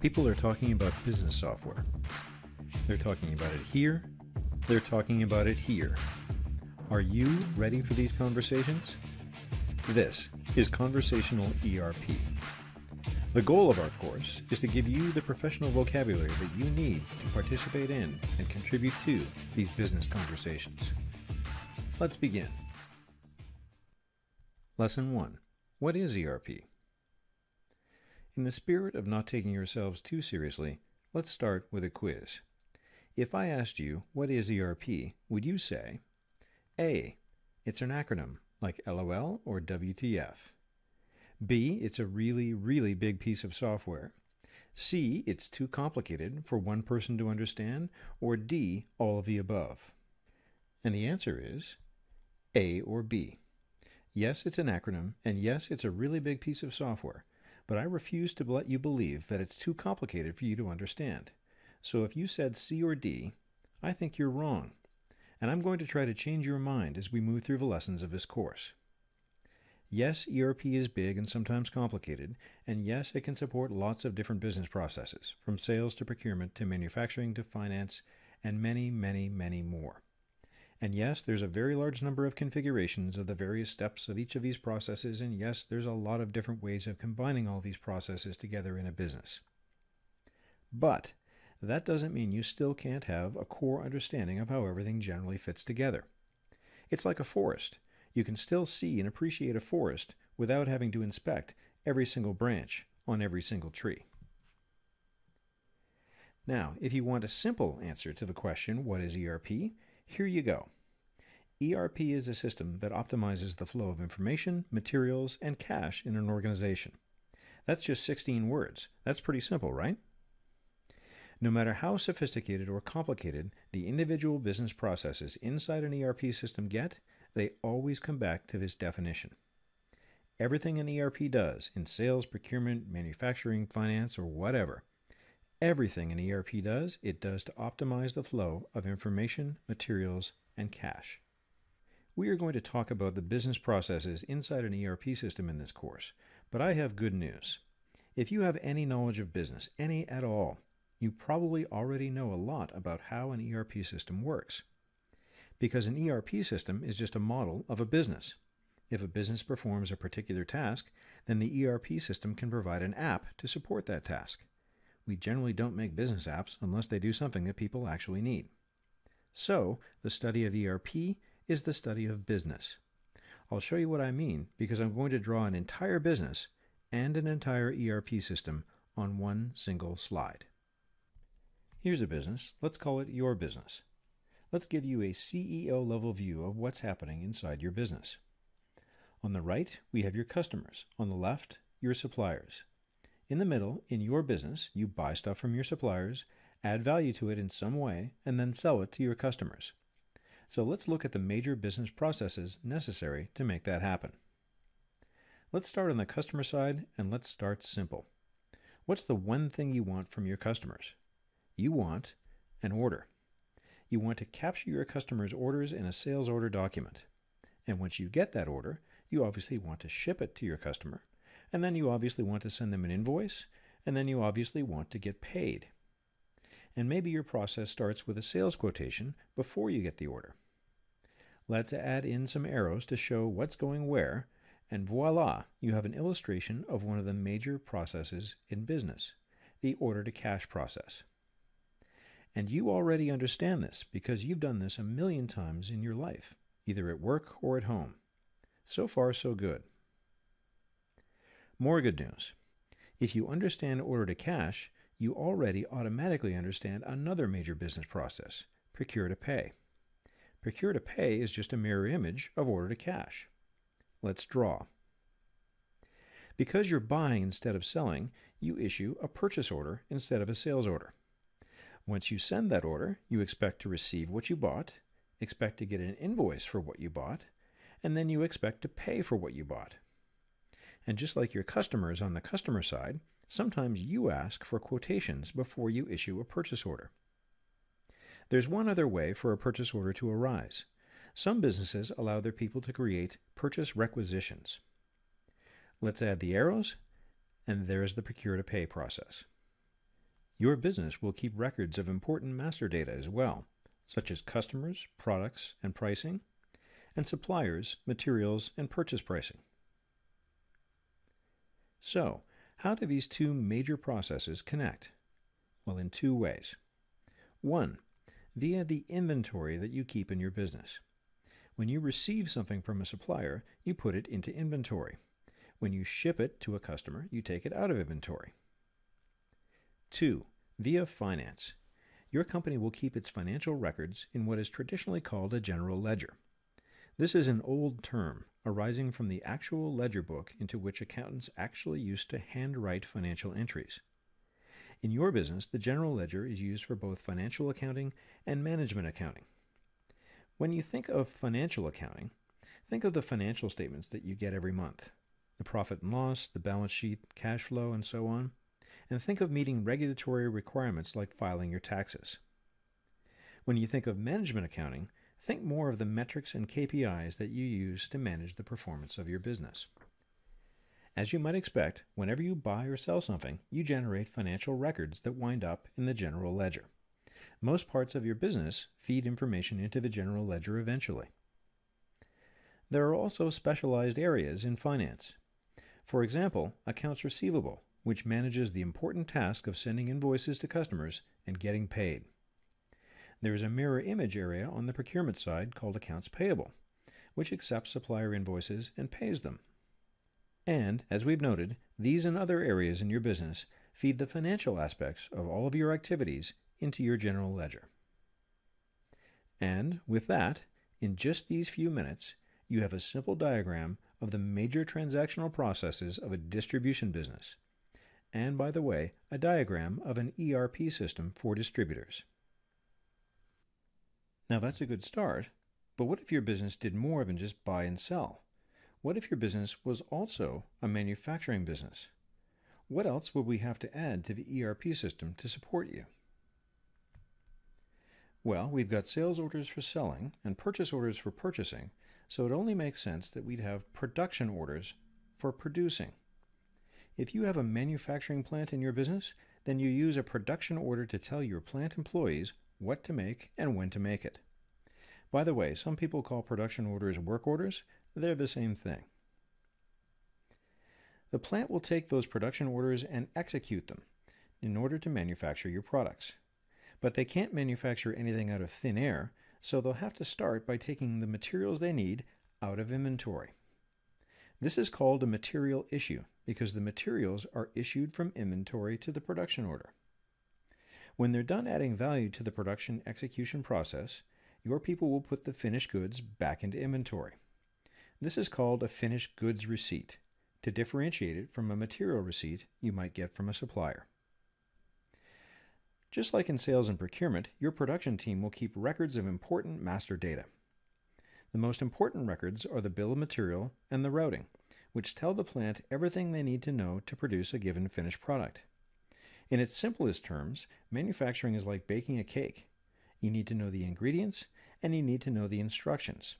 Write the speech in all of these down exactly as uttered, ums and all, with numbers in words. People are talking about business software. They're talking about it here. They're talking about it here. Are you ready for these conversations? This is Conversational E R P. The goal of our course is to give you the professional vocabulary that you need to participate in and contribute to these business conversations. Let's begin. Lesson one. What is E R P? In the spirit of not taking yourselves too seriously, let's start with a quiz. If I asked you, what is E R P, would you say, A, it's an acronym, like LOL or W T F. B, it's a really, really big piece of software. C, it's too complicated for one person to understand. Or D, all of the above. And the answer is A or B. Yes, it's an acronym, and yes, it's a really big piece of software. But I refuse to let you believe that it's too complicated for you to understand. So if you said C or D, I think you're wrong. And I'm going to try to change your mind as we move through the lessons of this course. Yes, E R P is big and sometimes complicated, and yes, it can support lots of different business processes, from sales to procurement to manufacturing to finance, and many, many, many more. And yes, there's a very large number of configurations of the various steps of each of these processes, and yes, there's a lot of different ways of combining all these processes together in a business. But that doesn't mean you still can't have a core understanding of how everything generally fits together. It's like a forest. You can still see and appreciate a forest without having to inspect every single branch on every single tree. Now, if you want a simple answer to the question, what is E R P? Here you go. E R P is a system that optimizes the flow of information, materials, and cash in an organization. That's just sixteen words. That's pretty simple, right? No matter how sophisticated or complicated the individual business processes inside an E R P system get, they always come back to this definition. Everything an E R P does in sales, procurement, manufacturing, finance, or whatever, everything an E R P does, it does to optimize the flow of information, materials, and cash. We are going to talk about the business processes inside an E R P system in this course, but I have good news. If you have any knowledge of business, any at all, you probably already know a lot about how an E R P system works. Because an E R P system is just a model of a business. If a business performs a particular task, then the E R P system can provide an app to support that task. We generally don't make business apps unless they do something that people actually need. So, the study of E R P is the study of business. I'll show you what I mean because I'm going to draw an entire business and an entire E R P system on one single slide. Here's a business. Let's call it your business. Let's give you a C E O-level view of what's happening inside your business. On the right, we have your customers. On the left, your suppliers. In the middle, in your business, you buy stuff from your suppliers, add value to it in some way, and then sell it to your customers. So let's look at the major business processes necessary to make that happen. Let's start on the customer side, and let's start simple. What's the one thing you want from your customers? You want an order. You want to capture your customers' orders in a sales order document. And once you get that order, you obviously want to ship it to your customer. And then you obviously want to send them an invoice, and then you obviously want to get paid. And maybe your process starts with a sales quotation before you get the order. Let's add in some arrows to show what's going where, and voila, you have an illustration of one of the major processes in business, the order-to-cash process. And you already understand this because you've done this a million times in your life, either at work or at home. So far, so good. More good news. If you understand order to cash, you already automatically understand another major business process, procure to pay. Procure to pay is just a mirror image of order to cash. Let's draw. Because you're buying instead of selling, you issue a purchase order instead of a sales order. Once you send that order, you expect to receive what you bought, expect to get an invoice for what you bought, and then you expect to pay for what you bought. And just like your customers on the customer side, sometimes you ask for quotations before you issue a purchase order. There's one other way for a purchase order to arise. Some businesses allow their people to create purchase requisitions. Let's add the arrows, and there's the procure-to-pay process. Your business will keep records of important master data as well, such as customers, products, and pricing, and suppliers, materials, and purchase pricing. So, how do these two major processes connect? Well, in two ways. One, via the inventory that you keep in your business. When you receive something from a supplier, you put it into inventory. When you ship it to a customer, you take it out of inventory. Two, via finance. Your company will keep its financial records in what is traditionally called a general ledger. This is an old term arising from the actual ledger book into which accountants actually used to handwrite financial entries. In your business, the general ledger is used for both financial accounting and management accounting. When you think of financial accounting, think of the financial statements that you get every month, the profit and loss, the balance sheet, cash flow, and so on, and think of meeting regulatory requirements like filing your taxes. When you think of management accounting, think more of the metrics and K P Is that you use to manage the performance of your business. As you might expect, whenever you buy or sell something, you generate financial records that wind up in the general ledger. Most parts of your business feed information into the general ledger eventually. There are also specialized areas in finance. For example, accounts receivable, which manages the important task of sending invoices to customers and getting paid. There is a mirror image area on the procurement side called accounts payable, which accepts supplier invoices and pays them. And, as we've noted, these and other areas in your business feed the financial aspects of all of your activities into your general ledger. And, with that, in just these few minutes, you have a simple diagram of the major transactional processes of a distribution business. And, by the way, a diagram of an E R P system for distributors. Now that's a good start, but what if your business did more than just buy and sell? What if your business was also a manufacturing business? What else would we have to add to the E R P system to support you? Well, we've got sales orders for selling and purchase orders for purchasing, so it only makes sense that we'd have production orders for producing. If you have a manufacturing plant in your business, then you use a production order to tell your plant employees what to make and when to make it. By the way, some people call production orders work orders. They're the same thing. The plant will take those production orders and execute them in order to manufacture your products. But they can't manufacture anything out of thin air, so they'll have to start by taking the materials they need out of inventory. This is called a material issue because the materials are issued from inventory to the production order. When they're done adding value to the production execution process, your people will put the finished goods back into inventory. This is called a finished goods receipt, to differentiate it from a material receipt you might get from a supplier. Just like in sales and procurement, your production team will keep records of important master data. The most important records are the bill of material and the routing, which tell the plant everything they need to know to produce a given finished product. In its simplest terms, manufacturing is like baking a cake. You need to know the ingredients, and you need to know the instructions.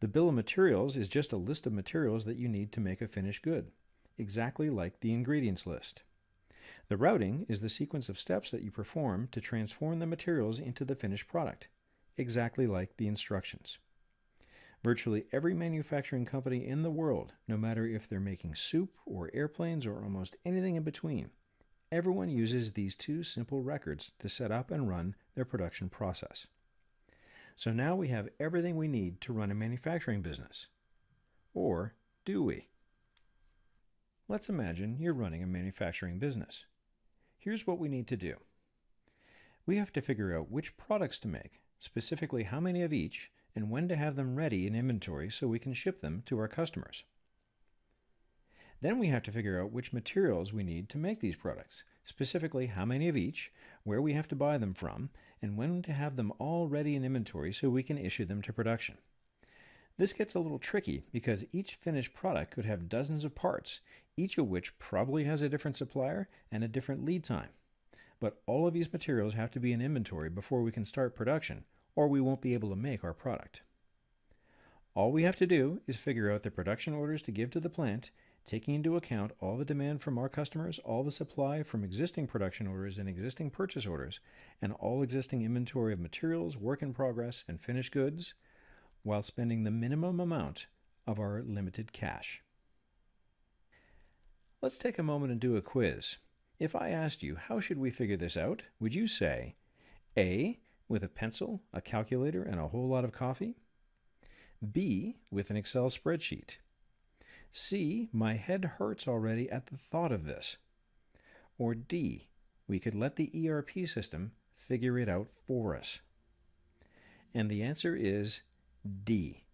The bill of materials is just a list of materials that you need to make a finished good, exactly like the ingredients list. The routing is the sequence of steps that you perform to transform the materials into the finished product, exactly like the instructions. Virtually every manufacturing company in the world, no matter if they're making soup or airplanes or almost anything in between, everyone uses these two simple records to set up and run their production process. So now we have everything we need to run a manufacturing business. Or do we? Let's imagine you're running a manufacturing business. Here's what we need to do. We have to figure out which products to make, specifically how many of each, and when to have them ready in inventory so we can ship them to our customers. Then we have to figure out which materials we need to make these products, specifically how many of each, where we have to buy them from, and when to have them all ready in inventory so we can issue them to production. This gets a little tricky because each finished product could have dozens of parts, each of which probably has a different supplier and a different lead time. But all of these materials have to be in inventory before we can start production, or we won't be able to make our product. All we have to do is figure out the production orders to give to the plant taking into account all the demand from our customers, all the supply from existing production orders and existing purchase orders, and all existing inventory of materials, work in progress, and finished goods, while spending the minimum amount of our limited cash. Let's take a moment and do a quiz. If I asked you, how should we figure this out, would you say A, with a pencil, a calculator, and a whole lot of coffee? B, with an Excel spreadsheet? C, my head hurts already at the thought of this? Or D, we could let the E R P system figure it out for us? And the answer is D.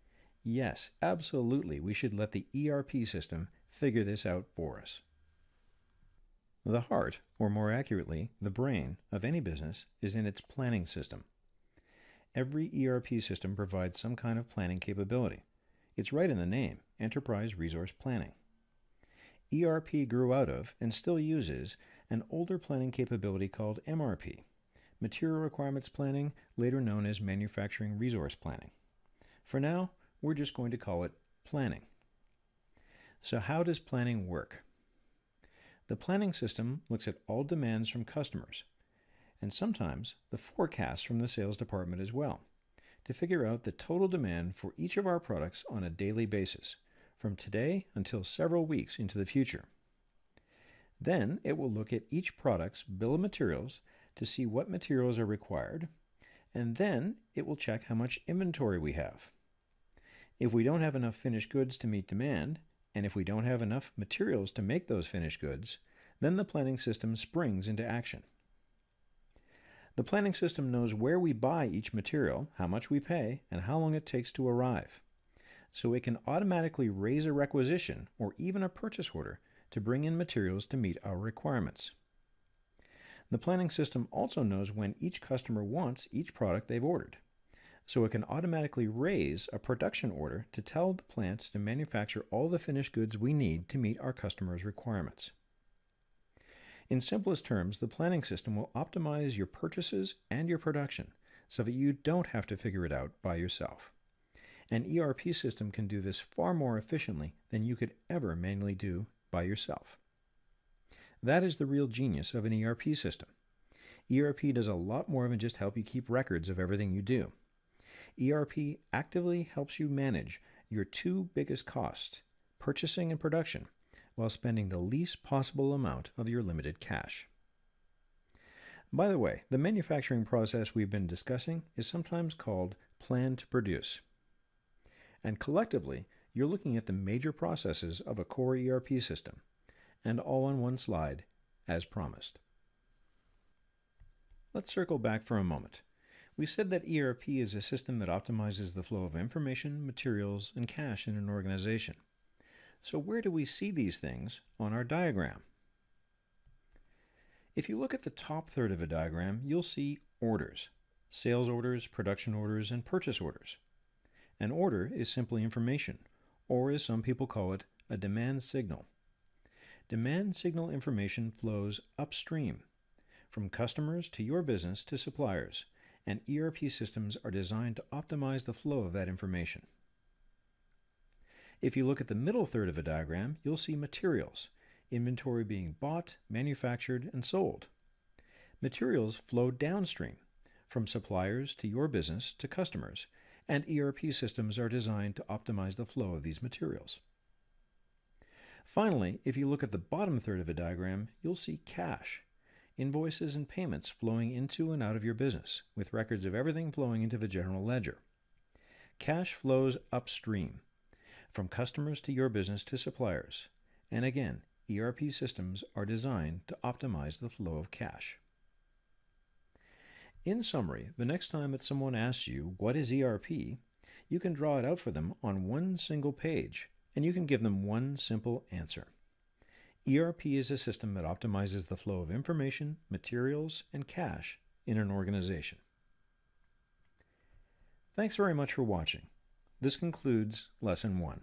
Yes, absolutely, we should let the E R P system figure this out for us. The heart, or more accurately, the brain of any business is in its planning system. Every E R P system provides some kind of planning capability. It's right in the name, Enterprise Resource Planning. E R P grew out of, and still uses, an older planning capability called M R P, Material Requirements Planning, later known as Manufacturing Resource Planning. For now, we're just going to call it planning. So how does planning work? The planning system looks at all demands from customers, and sometimes the forecasts from the sales department as well, to figure out the total demand for each of our products on a daily basis, from today until several weeks into the future. Then it will look at each product's bill of materials to see what materials are required, and then it will check how much inventory we have. If we don't have enough finished goods to meet demand, and if we don't have enough materials to make those finished goods, then the planning system springs into action. The planning system knows where we buy each material, how much we pay, and how long it takes to arrive. So it can automatically raise a requisition or even a purchase order to bring in materials to meet our requirements. The planning system also knows when each customer wants each product they've ordered. So it can automatically raise a production order to tell the plants to manufacture all the finished goods we need to meet our customers' requirements. In simplest terms, the planning system will optimize your purchases and your production so that you don't have to figure it out by yourself. An E R P system can do this far more efficiently than you could ever manually do by yourself. That is the real genius of an E R P system. E R P does a lot more than just help you keep records of everything you do. E R P actively helps you manage your two biggest costs, purchasing and production, while spending the least possible amount of your limited cash. By the way, the manufacturing process we've been discussing is sometimes called plan to produce. And collectively, you're looking at the major processes of a core E R P system, and all on one slide, as promised. Let's circle back for a moment. We said that E R P is a system that optimizes the flow of information, materials, and cash in an organization. So where do we see these things on our diagram? If you look at the top third of a diagram, you'll see orders, sales orders, production orders, and purchase orders. An order is simply information, or as some people call it, a demand signal. Demand signal information flows upstream, from customers to your business to suppliers, and E R P systems are designed to optimize the flow of that information. If you look at the middle third of a diagram, you'll see materials, inventory being bought, manufactured, and sold. Materials flow downstream, from suppliers to your business to customers, and E R P systems are designed to optimize the flow of these materials. Finally, if you look at the bottom third of a diagram, you'll see cash, invoices and payments flowing into and out of your business, with records of everything flowing into the general ledger. Cash flows upstream, from customers to your business to suppliers. And again, E R P systems are designed to optimize the flow of cash. In summary, the next time that someone asks you, what is E R P, you can draw it out for them on one single page, and you can give them one simple answer. E R P is a system that optimizes the flow of information, materials, and cash in an organization. Thanks very much for watching. This concludes Lesson one.